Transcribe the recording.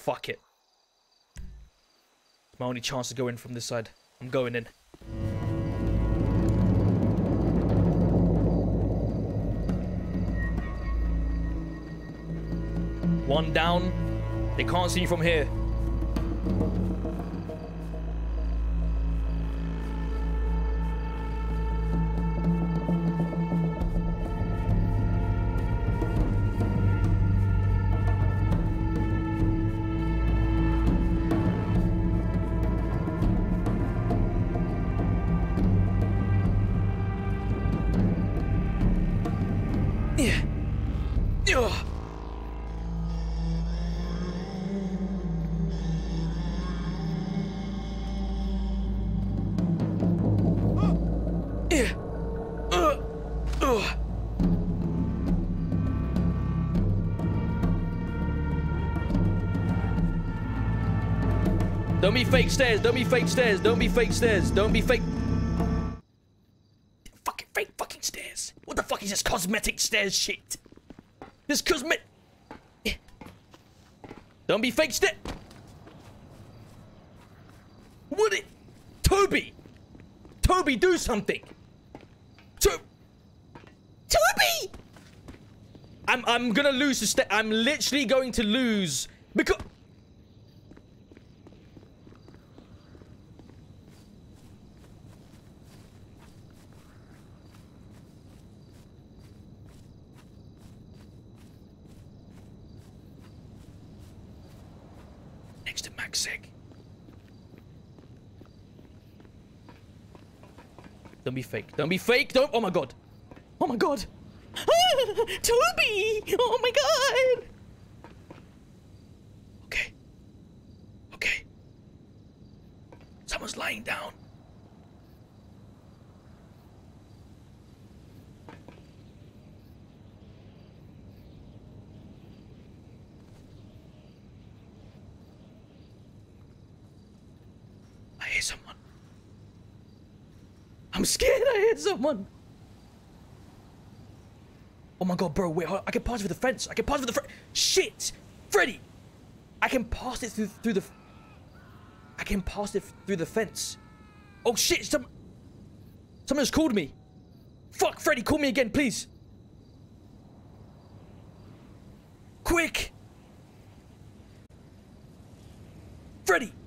Fuck it. It's my only chance to go in from this side. I'm going in. One down. They can't see you from here. Don't be fake stairs, don't be fake stairs, don't be fake stairs, don't be fake... Fucking stairs. What the fuck is this cosmetic stairs shit? This cosmetic... Don't be fake stairs... What it... Toby! Toby, do something! Toby! I'm gonna lose the stair... I'm literally going to lose... Because... Don't be fake. Don't be fake. Don't. Oh my god. Oh my god. Toby. Oh my god. Okay. Okay. Someone's lying down. I hear someone. I'm scared I hit someone. Oh my god, bro, wait, I can pass through the fence. I can pass through the fence. Shit! Freddy! I can pass it through the fence. Oh shit, someone just called me. Fuck, Freddy, call me again, please. Quick! Freddy!